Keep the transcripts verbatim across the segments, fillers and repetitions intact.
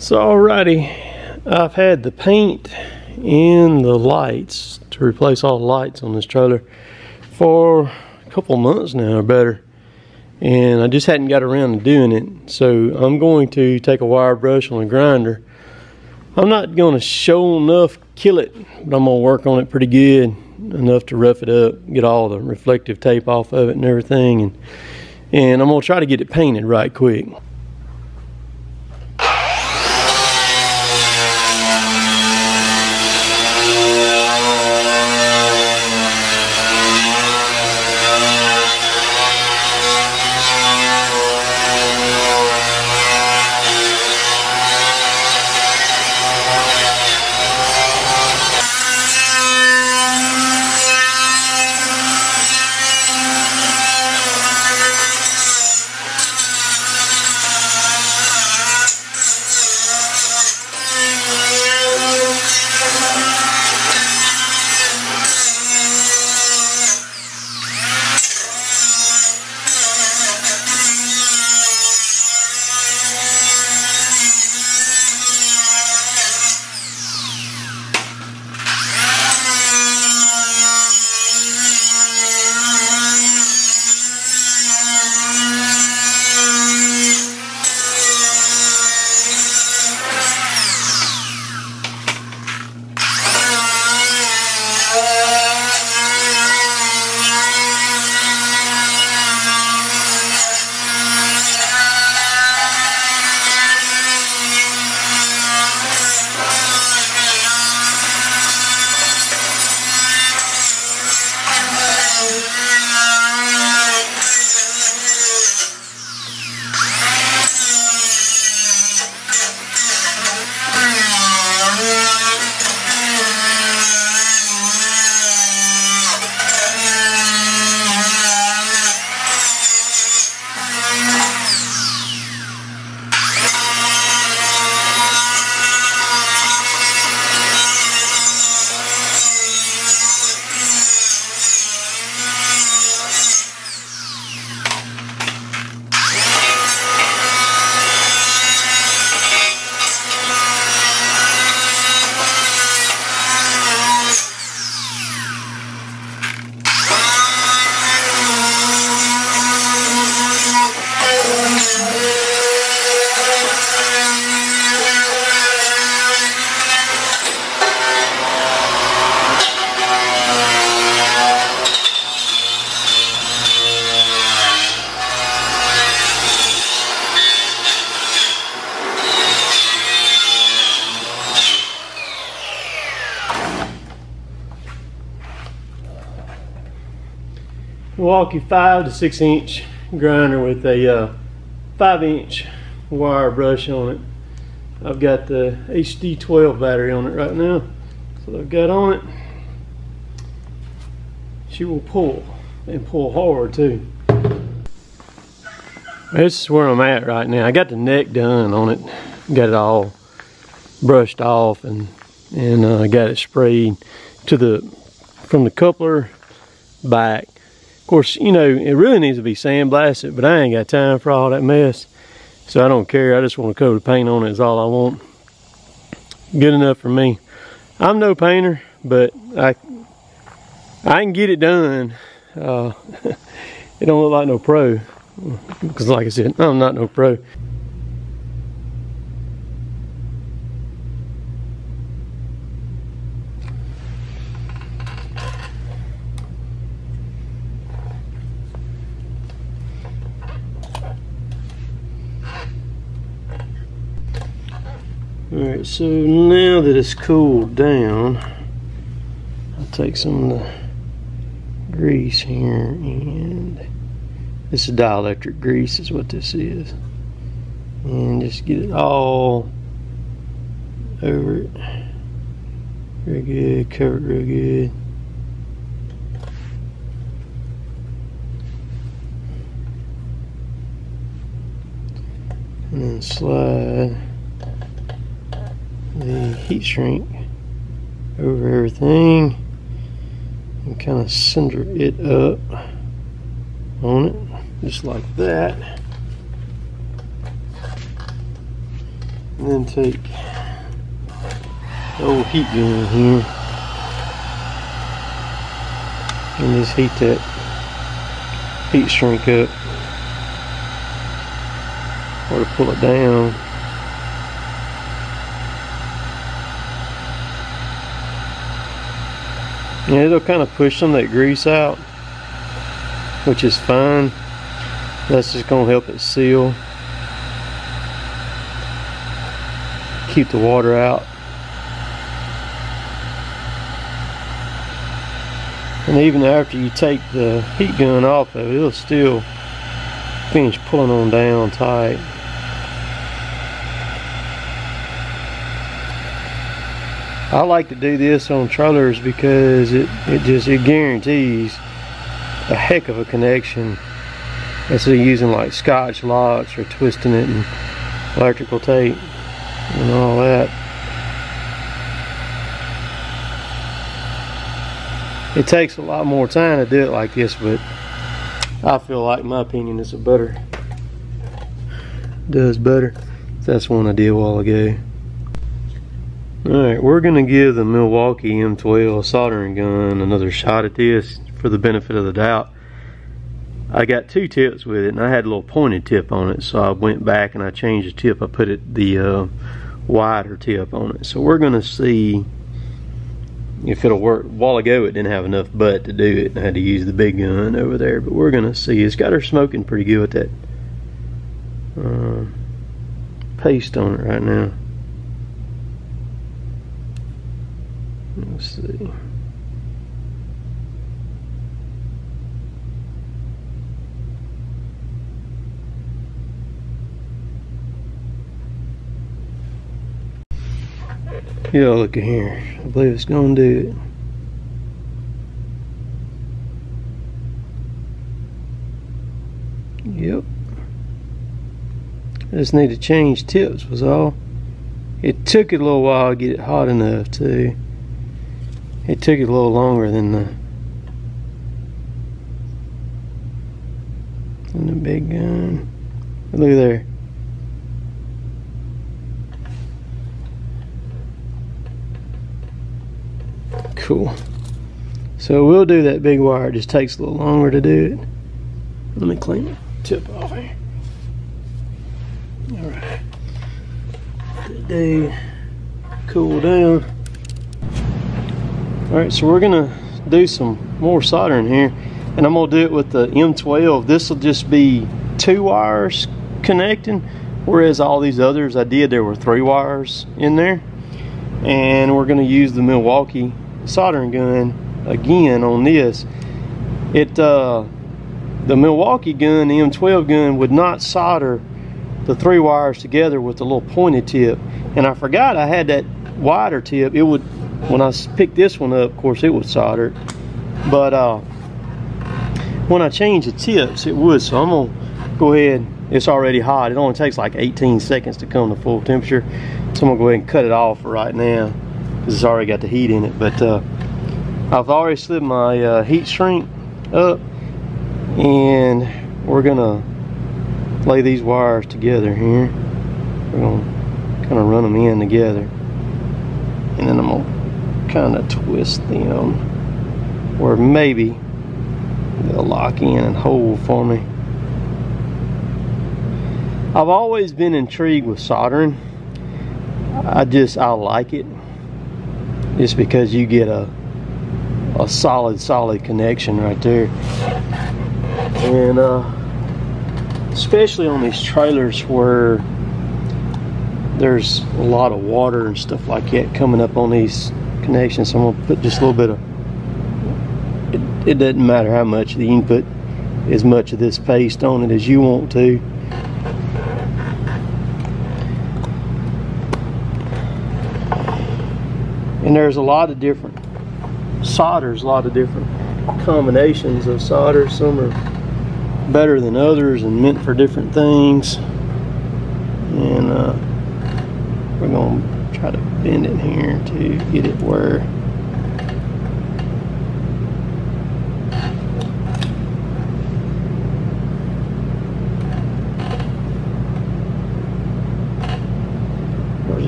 So alrighty, I've had the paint and the lights to replace all the lights on this trailer for a couple months now or better, and I just hadn't got around to doing it. So I'm going to take a wire brush on a grinder. I'm not going to show enough kill it, but I'm going to work on it pretty good, enough to rough it up, get all the reflective tape off of it and everything, and and I'm going to try to get it painted right quick. Milwaukee five to six inch grinder with a uh, five inch wire brush on it. I've got the H D twelve battery on it right now. So I've got on it. She will pull and pull hard too. This is where I'm at right now. I got the neck done on it, got it all brushed off, and and I uh, got it sprayed to the from the coupler back. Of course, you know, it really needs to be sandblasted, but I ain't got time for all that mess, so I don't care. I just want to coat of paint on it is all I want. Good enough for me. I'm no painter, but I I can get it done. Uh, it don't look like no pro, because like I said, I'm not no pro. Alright, so now that it's cooled down, I'll take some of the grease here, and this is dielectric grease is what this is, and just get it all over it real good, cover it real good. And then slide the heat shrink over everything and kind of cinder it up on it, just like that. And then take the old heat gun here and just heat that heat shrink up, or to pull it down. Yeah, it'll kind of push some of that grease out, which is fine. That's just going to help it seal, keep the water out. And even after you take the heat gun off of it, it'll still finish pulling on down tight. I like to do this on trailers because it, it just it guarantees a heck of a connection instead of using like scotch locks or twisting it and electrical tape and all that. It takes a lot more time to do it like this, but I feel like, in my opinion, it's a better, does better. That's one I did a while ago. Alright, we're going to give the Milwaukee M twelve soldering gun another shot at this for the benefit of the doubt. I got two tips with it, and I had a little pointed tip on it, so I went back and I changed the tip. I put it the uh, wider tip on it. So we're going to see if it'll work. A while ago it didn't have enough butt to do it, and I had to use the big gun over there, but we're going to see. It's got her smoking pretty good with that uh, paste on it right now. Let's see. Yeah, look at here. I believe it's gonna do it. Yep. I just need to change tips was all. It took it a little while to get it hot enough too. It took it a little longer than the, than the big gun. Look there. Cool. So we'll do that big wire. It just takes a little longer to do it. Let me clean the tip off here. All right. Let that cool down. Alright, so we're gonna do some more soldering here, and I'm gonna do it with the M twelve. This will just be two wires connecting, whereas all these others I did, there were three wires in there. And we're gonna use the Milwaukee soldering gun again on this. It uh, the Milwaukee gun, the M twelve gun, would not solder the three wires together with the little pointed tip. And I forgot I had that wider tip. It would, when I picked this one up, of course it would solder, but uh, when I change the tips it would. So I'm gonna go ahead, it's already hot, it only takes like eighteen seconds to come to full temperature, so I'm gonna go ahead and cut it off for right now because it's already got the heat in it. But uh, I've already slid my uh, heat shrink up, and we're gonna lay these wires together here. We're gonna kind of run them in together, and then I'm gonna kind of twist them, or maybe they'll lock in and hold for me. I've always been intrigued with soldering. I just I like it, just because you get a a solid solid connection right there, and uh, especially on these trailers where there's a lot of water and stuff like that coming up on these connection. So I'm gonna put just a little bit of it, it doesn't matter how much, you can put as much of this paste on it as you want to. And there's a lot of different solders, a lot of different combinations of solders. Some are better than others and meant for different things. And uh, we're gonna try to bend it here to get it where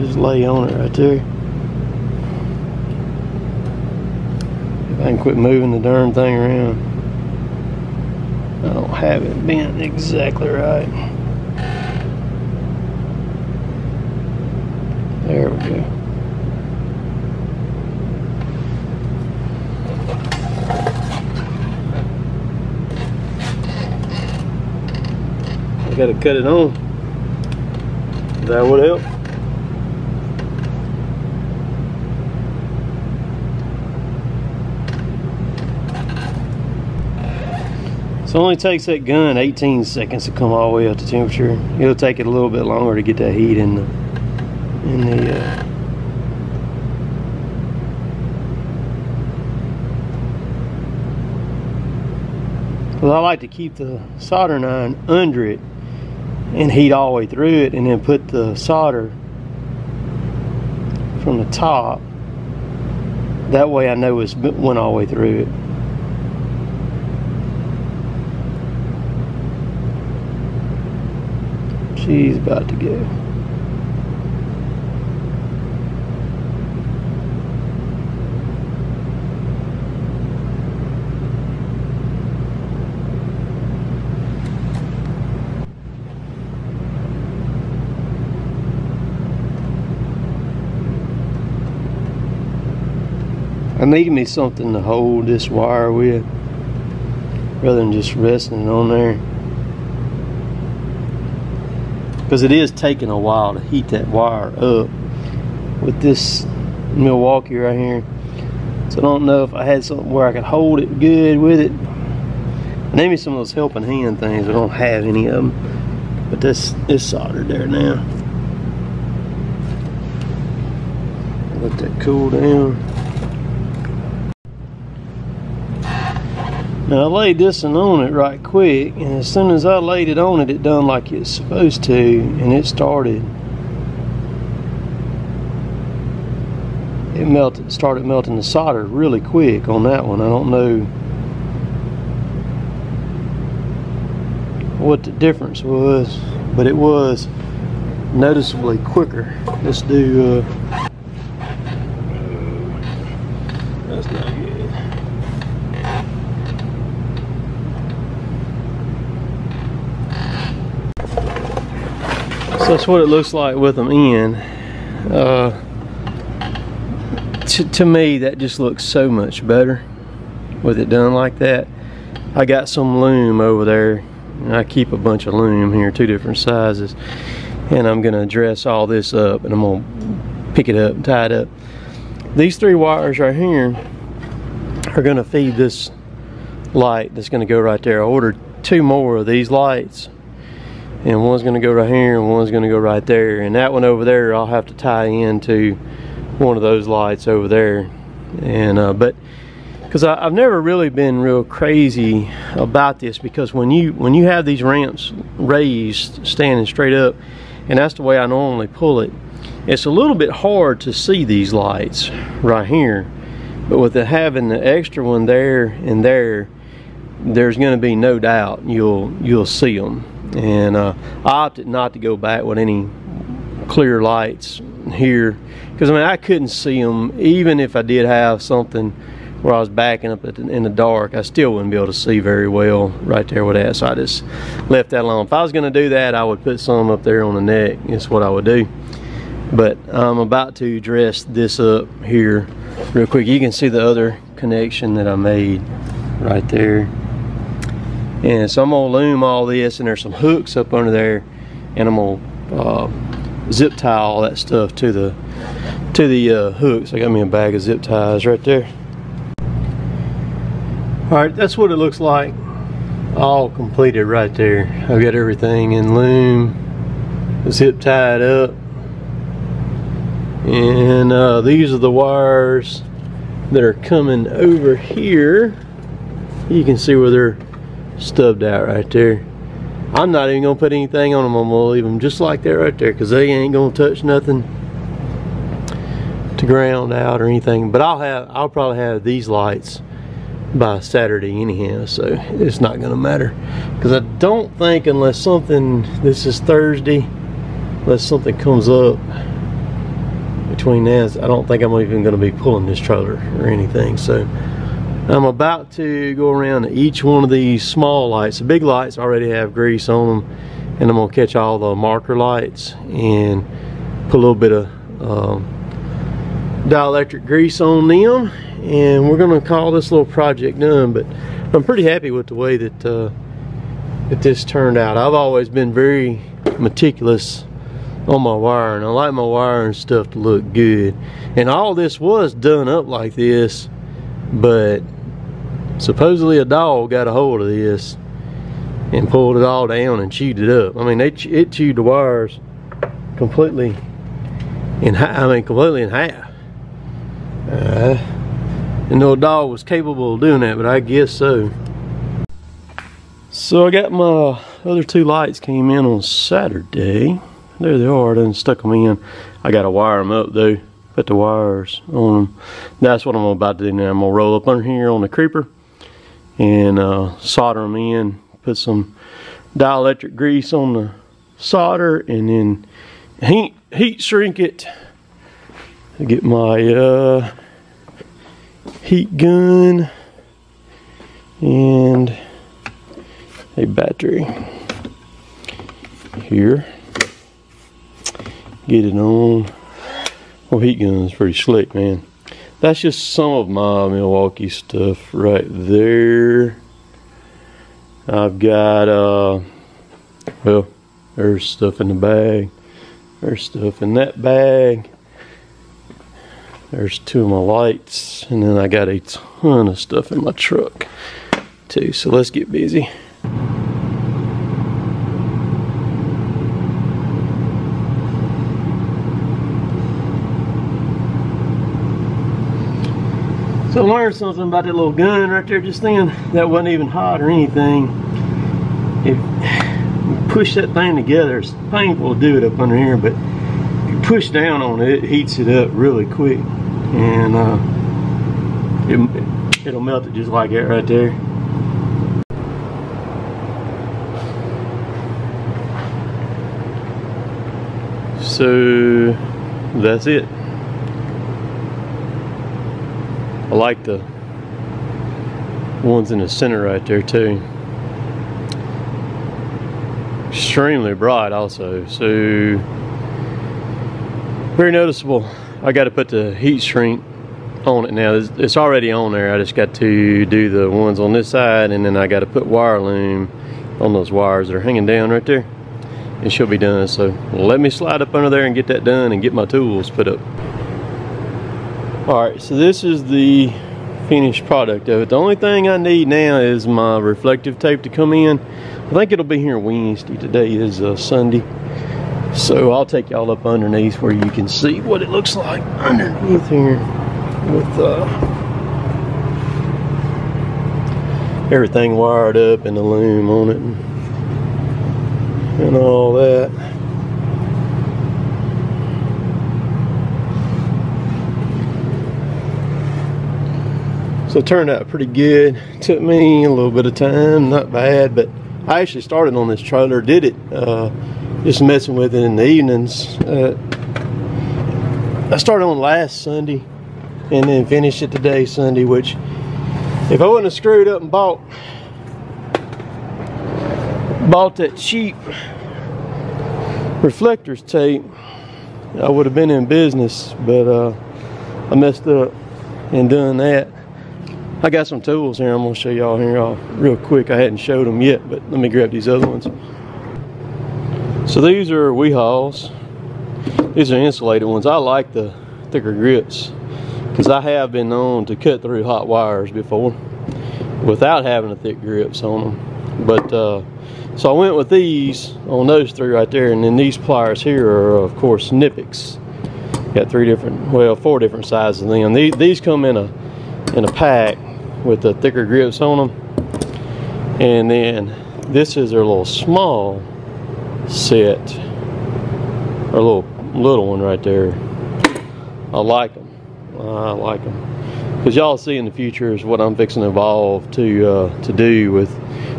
just lay on it right there. If I can quit moving the darn thing around. I don't have it bent exactly right. There we go. Gotta cut it on. That would help. So it only takes that gun eighteen seconds to come all the way up to temperature. It'll take it a little bit longer to get that heat in the in the uh... Well, I like to keep the soldering iron under it and heat all the way through it, and then put the solder from the top. That way I know it's went all the way through it. She's about to go. I need me something to hold this wire with, rather than just resting it on there. Because it is taking a while to heat that wire up with this Milwaukee right here. So I don't know if I had something where I could hold it good with it. I need me some of those helping hand things. I don't have any of them. But this is soldered there now. Let that cool down. Now I laid this one on it right quick, and as soon as I laid it on it, it done like it's supposed to, and it started. It melted, started melting the solder really quick on that one. I don't know what the difference was, but it was noticeably quicker. Let's do, uh, that's not good. That's what it looks like with them in. Uh, to, to me, that just looks so much better with it done like that. I got some loom over there, and I keep a bunch of loom here, two different sizes, and I'm gonna dress all this up, and I'm gonna pick it up and tie it up. These three wires right here are gonna feed this light that's gonna go right there. I ordered two more of these lights, and one's going to go right here and one's going to go right there, and that one over there I'll have to tie into one of those lights over there. And uh, but because I've never really been real crazy about this, because when you when you have these ramps raised standing straight up, and that's the way I normally pull it, it's a little bit hard to see these lights right here. But with the, having the extra one there and there, there's going to be no doubt you'll you'll see them. And uh, I opted not to go back with any clear lights here, because I mean I couldn't see them. Even if I did have something where I was backing up at the, in the dark, I still wouldn't be able to see very well right there with that. So I just left that alone. If I was going to do that, I would put some up there on the neck. It's what I would do. But I'm about to dress this up here real quick. You can see the other connection that I made right there. And so I'm gonna loom all this, and there's some hooks up under there, and I'm gonna uh, zip tie all that stuff to the to the uh, hooks. I got me a bag of zip ties right there. All right, that's what it looks like all completed right there. I've got everything in loom, zip tied up, and uh, these are the wires that are coming over here. You can see where they're stubbed out right there. I'm not even gonna put anything on them. I'm gonna leave them just like that right there, because they ain't gonna touch nothing to ground out or anything. But I'll have I'll probably have these lights by Saturday anyhow, so it's not gonna matter, because I don't think, unless something, this is Thursday, unless something comes up between this, I don't think I'm even going to be pulling this trailer or anything. So I'm about to go around to each one of these small lights. The big lights already have grease on them, and I'm gonna catch all the marker lights and put a little bit of um, dielectric grease on them, and we're gonna call this little project done. But I'm pretty happy with the way that uh, that this turned out. I've always been very meticulous on my wire, and I like my wire and stuff to look good. And all this was done up like this, but supposedly a dog got a hold of this and pulled it all down and chewed it up. I mean, they ch it chewed the wires completely in hi I mean completely in half. Uh, and no dog was capable of doing that, but I guess so. So I got my other two lights came in on Saturday. There they are. I done stuck them in. I got to wire them up though. Put the wires on them. That's what I'm about to do now. I'm gonna roll up under here on the creeper and uh, solder them in. Put some dielectric grease on the solder and then heat heat shrink it. I get my uh, heat gun and a battery here. Get it on. Oh, heat gun is pretty slick, man. That's just some of my Milwaukee stuff right there. I've got, uh, well, there's stuff in the bag. There's stuff in that bag. There's two of my lights. And then I got a ton of stuff in my truck, too. So let's get busy. So I learned something about that little gun right there just then. That wasn't even hot or anything. If you push that thing together, it's painful to do it up under here, but if you push down on it, it heats it up really quick. And uh, it, it'll melt it just like that right there. So that's it. I like the ones in the center right there too. Extremely bright also, so very noticeable. I got to put the heat shrink on it now. It's already on there. I just got to do the ones on this side, and then I got to put wire loom on those wires that are hanging down right there. It should be done, so let me slide up under there and get that done and get my tools put up. Alright, so this is the finished product of it. The only thing I need now is my reflective tape to come in. I think it'll be here Wednesday. Today is uh, Sunday. So I'll take y'all up underneath where you can see what it looks like underneath here with uh, everything wired up and the loom on it and, and all that. So it turned out pretty good. Took me a little bit of time, not bad, but I actually started on this trailer, did it, uh, just messing with it in the evenings. Uh, I started on last Sunday and then finished it today, Sunday, which if I wouldn't have screwed up and bought, bought that cheap reflectors tape, I would have been in business, but uh, I messed up in doing that. I got some tools here I'm going to show y'all here all real quick. I hadn't showed them yet, but let me grab these other ones. So these are Weehaw's. These are insulated ones. I like the thicker grips because I have been known to cut through hot wires before without having a thick grips on them. But uh, so I went with these on those three right there, and then these pliers here are of course nippix. Got three different, well, four different sizes of them. These, these come in a in a pack with the thicker grips on them, and then this is their little small set, or little little one right there. I like them. I like them because y'all see in the future is what I'm fixing to evolve to uh, to do with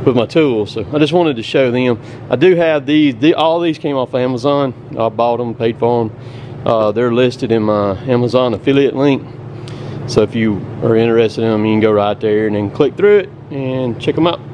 with my tools. So I just wanted to show them. I do have these. The, all these came off Amazon. I bought them, paid for them. Uh, they're listed in my Amazon affiliate link. So if you are interested in them, you can go right there and then click through it and check them out.